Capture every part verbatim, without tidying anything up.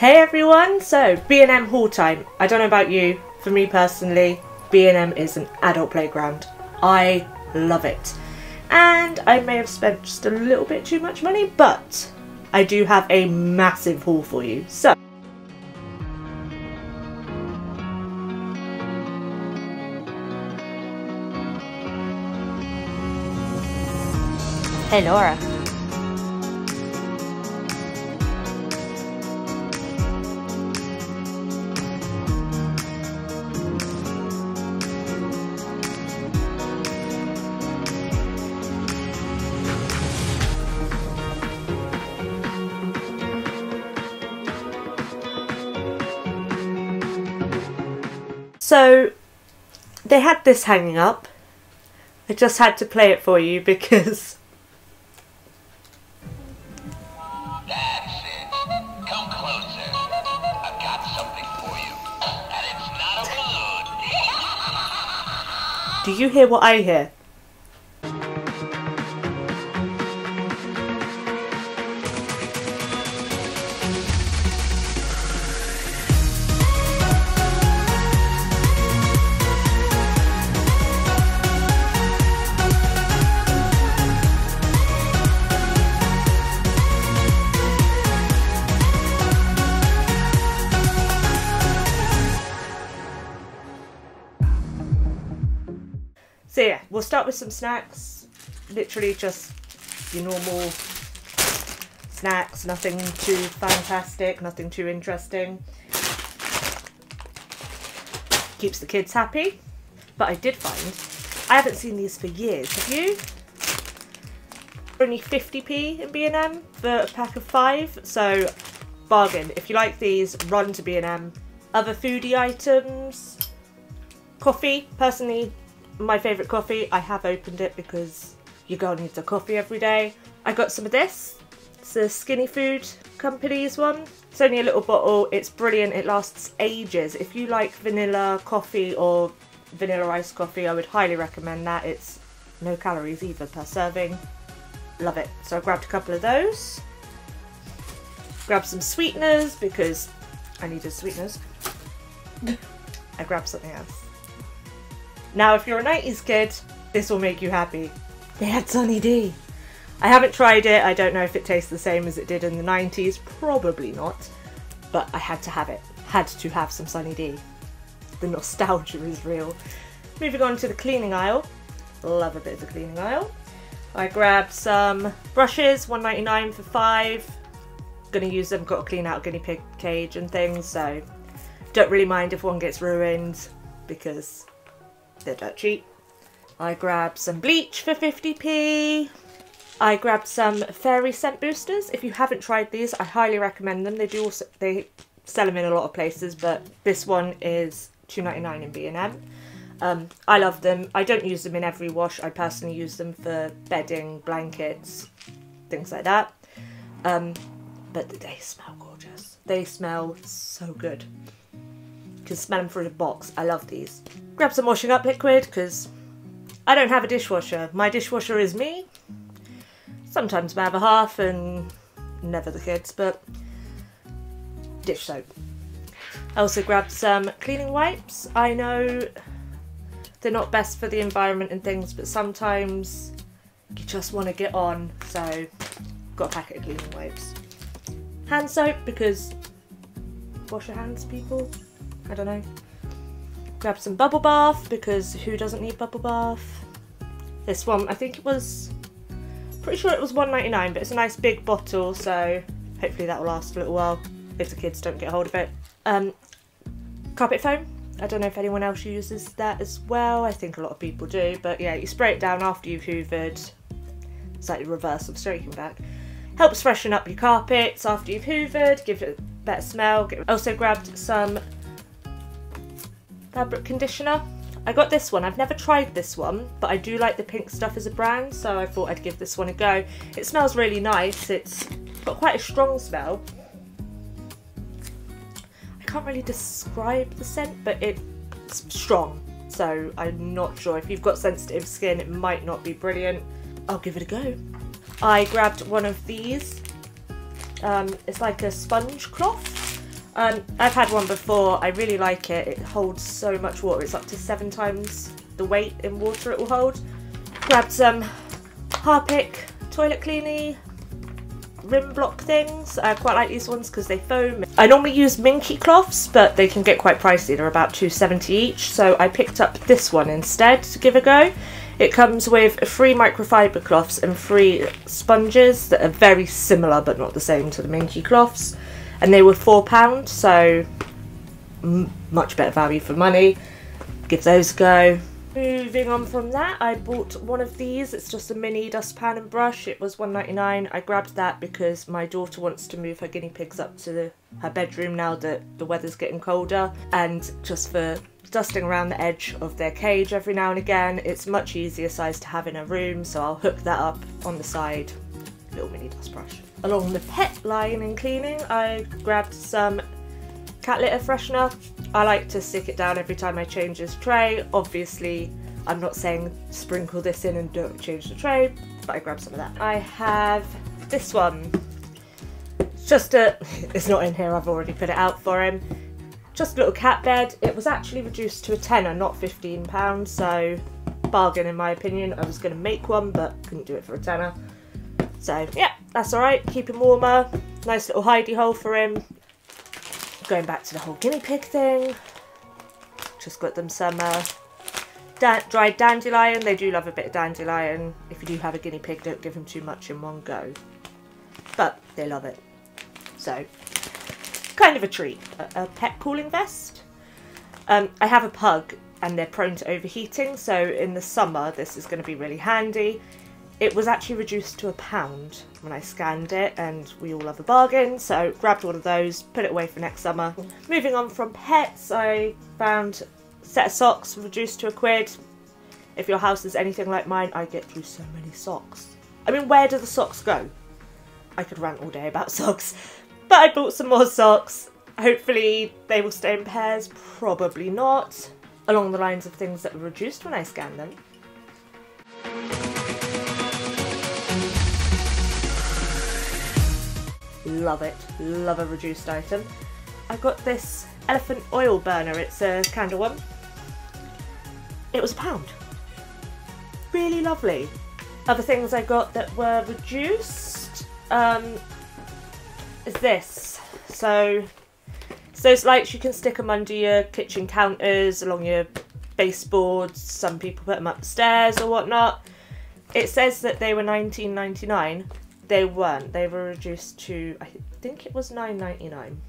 Hey everyone, so B and M haul time. I don't know about you, for me personally, B and M is an adult playground. I love it. And I may have spent just a little bit too much money, but I do have a massive haul for you. So, hey Laura. So they had this hanging up. I just had to play it for you because that's it. Come closer. I've got something for you. And it's not a balloon. Do you hear what I hear? So yeah, we'll start with some snacks, literally just your normal snacks, nothing too fantastic, nothing too interesting. Keeps the kids happy. But I did find, I haven't seen these for years, have you? Only fifty p in B and M for a pack of five, so bargain. If you like these, run to B and M. Other foodie items, coffee, personally, my favourite coffee. I have opened it because your girl needs a coffee every day. I got some of this. It's the Skinny Food Company's one. It's only a little bottle. It's brilliant. It lasts ages. If you like vanilla coffee or vanilla iced coffee, I would highly recommend that. It's no calories either per serving. Love it. So I grabbed a couple of those. Grabbed some sweeteners because I needed sweeteners. I grabbed something else. Now, if you're a nineties kid, this will make you happy. They had Sunny D. I haven't tried it. I don't know if it tastes the same as it did in the nineties. Probably not. But I had to have it. Had to have some Sunny D. The nostalgia is real. Moving on to the cleaning aisle. Love a bit of the cleaning aisle. I grabbed some brushes, one ninety-nine for five. Gonna use them. Got to clean out a guinea pig cage and things, so don't really mind if one gets ruined because they're dirt cheap. I grabbed some bleach for fifty p. I grabbed some fairy scent boosters. If you haven't tried these, I highly recommend them. They do also, they sell them in a lot of places, but this one is two ninety-nine in B and M. Um, I love them. I don't use them in every wash. I personally use them for bedding, blankets, things like that. Um, but they smell gorgeous. They smell so good. You can smell them through the box. I love these. Grab some washing up liquid because I don't have a dishwasher. My dishwasher is me. Sometimes my other half and never the kids, but dish soap. I also grabbed some cleaning wipes. I know they're not best for the environment and things, but sometimes you just want to get on, so got a packet of cleaning wipes. Hand soap because wash your hands, people. I don't know. Grab some bubble bath because who doesn't need bubble bath? This one, I think it was, pretty sure it was one ninety-nine, but it's a nice big bottle, so hopefully that will last a little while if the kids don't get hold of it. Um, carpet foam. I don't know if anyone else uses that as well. I think a lot of people do, but yeah, you spray it down after you've hoovered. It's like the reverse of streaking back. Helps freshen up your carpets after you've hoovered, give it a better smell. Also grabbed some fabric conditioner. I got this one. I've never tried this one, but I do like the pink stuff as a brand, so I thought I'd give this one a go. It smells really nice. It's got quite a strong smell. I can't really describe the scent, but it's strong, so I'm not sure. If you've got sensitive skin, it might not be brilliant. I'll give it a go. I grabbed one of these. Um, it's like a sponge cloth. Um, I've had one before, I really like it, it holds so much water, it's up to seven times the weight in water it will hold. Grabbed some Harpic toilet cleaning rim block things. I quite like these ones because they foam. I normally use minky cloths, but they can get quite pricey, they're about two pounds seventy each, so I picked up this one instead to give a go. It comes with three microfiber cloths and three sponges that are very similar but not the same to the minky cloths, and they were four pounds, so much better value for money. Give those a go. Moving on from that, I bought one of these. It's just a mini dustpan and brush. It was one ninety-nine. I grabbed that because my daughter wants to move her guinea pigs up to the, her bedroom now that the weather's getting colder, and just for dusting around the edge of their cage every now and again. It's much easier size to have in a room, so I'll hook that up on the side. Little mini dust brush. Along the pet line in cleaning, I grabbed some cat litter freshener. I like to stick it down every time I change this tray. Obviously, I'm not saying sprinkle this in and don't change the tray, but I grabbed some of that. I have this one. It's just a, it's not in here, I've already put it out for him. Just a little cat bed. It was actually reduced to a tenner, not fifteen pounds, so bargain in my opinion. I was gonna make one, but couldn't do it for a tenner. So yeah, that's all right, keep him warmer. Nice little hidey hole for him. Going back to the whole guinea pig thing, just got them some uh, da dried dandelion. They do love a bit of dandelion. If you do have a guinea pig, don't give them too much in one go, but they love it, so kind of a treat. A, a pet cooling vest. um, I have a pug and they're prone to overheating, so in the summer this is going to be really handy. It was actually reduced to a pound when I scanned it, and we all love a bargain, so grabbed one of those, put it away for next summer. Moving on from pets, I found a set of socks reduced to a quid. If your house is anything like mine, I get through so many socks. I mean, where do the socks go? I could rant all day about socks, but I bought some more socks. Hopefully they will stay in pairs, probably not. Along the lines of things that were reduced when I scanned them. Love it, love a reduced item. I got this elephant oil burner, it's a candle one. It was a pound. Really lovely. Other things I got that were reduced um, is this. So it's those lights, you can stick them under your kitchen counters, along your baseboards. Some people put them upstairs or whatnot. It says that they were nineteen ninety-nine. They weren't, they were reduced to, I think it was nine ninety-nine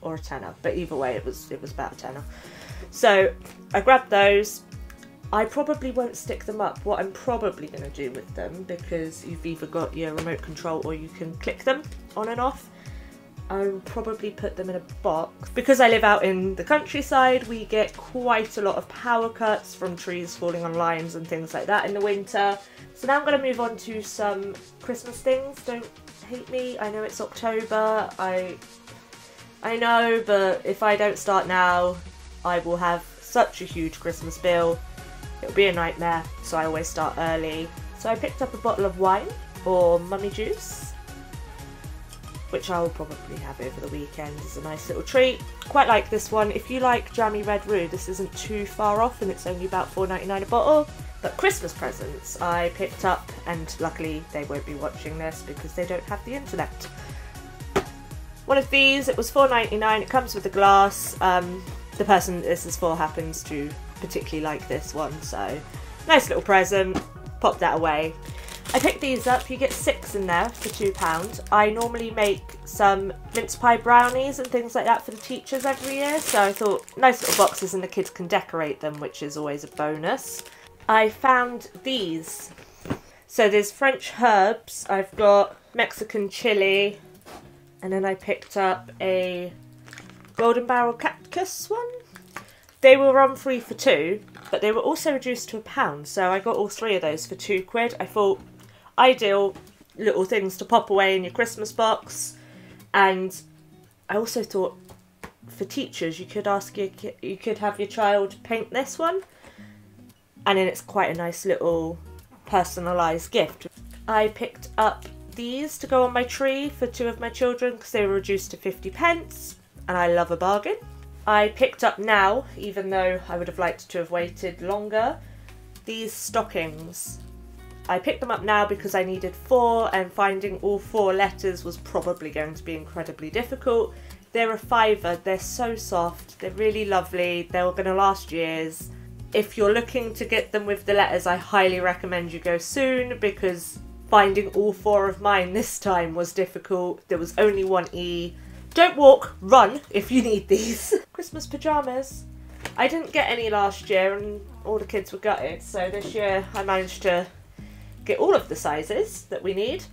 or a tenner, but either way it was it was about a tenner. So I grabbed those. I probably won't stick them up. What I'm probably going to do with them, because you've either got your remote control or you can click them on and off, I'll probably put them in a box. Because I live out in the countryside, we get quite a lot of power cuts from trees falling on limes and things like that in the winter. So now I'm going to move on to some Christmas things. Don't hate me, I know it's October, I I know, but if I don't start now, I will have such a huge Christmas bill. It'll be a nightmare, so I always start early. So I picked up a bottle of wine, or mummy juice, which I'll probably have over the weekend as a nice little treat. Quite like this one. If you like jammy red roux, this isn't too far off and it's only about four ninety-nine a bottle. But Christmas presents I picked up, and luckily they won't be watching this because they don't have the internet. One of these, it was four ninety-nine, it comes with a glass. Um, the person this is for happens to particularly like this one, so nice little present, pop that away. I picked these up, you get six in there for two pounds. I normally make some mince pie brownies and things like that for the teachers every year, so I thought nice little boxes and the kids can decorate them, which is always a bonus. I found these. So there's French herbs, I've got Mexican chili, and then I picked up a golden barrel cactus one. They were on free for two, but they were also reduced to a pound, so I got all three of those for two quid. I thought, ideal little things to pop away in your Christmas box. And I also thought, for teachers, you could ask your you could have your child paint this one, and then it's quite a nice little personalised gift. I picked up these to go on my tree for two of my children because they were reduced to fifty pence. and I love a bargain. I picked up now, even though I would have liked to have waited longer, these stockings. I picked them up now because I needed four, and finding all four letters was probably going to be incredibly difficult. They're a fiver, they're so soft, they're really lovely, they're going to last years. If you're looking to get them with the letters, I highly recommend you go soon, because finding all four of mine this time was difficult. There was only one E. Don't walk, run if you need these. Christmas pyjamas. I didn't get any last year and all the kids were gutted, so this year I managed to get all of the sizes that we need.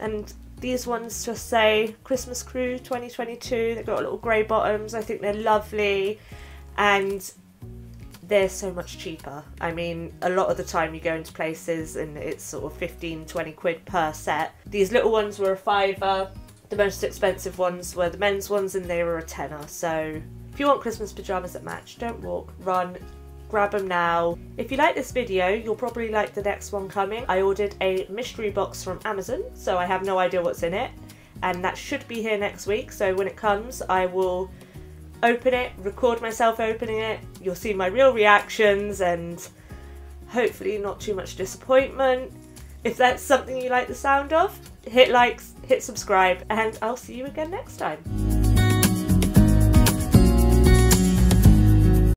And these ones just say Christmas Crew twenty twenty-two. They've got little grey bottoms. I think they're lovely and they're so much cheaper. I mean, a lot of the time you go into places and it's sort of fifteen, twenty quid per set. These little ones were a fiver. The most expensive ones were the men's ones and they were a tenner. So if you want Christmas pyjamas that match, don't walk, run, grab them now. If you like this video, you'll probably like the next one coming. I ordered a mystery box from Amazon, so I have no idea what's in it. And that should be here next week. So when it comes, I will open it, record myself opening it. You'll see my real reactions and hopefully not too much disappointment. If that's something you like the sound of, hit likes, hit subscribe, and I'll see you again next time.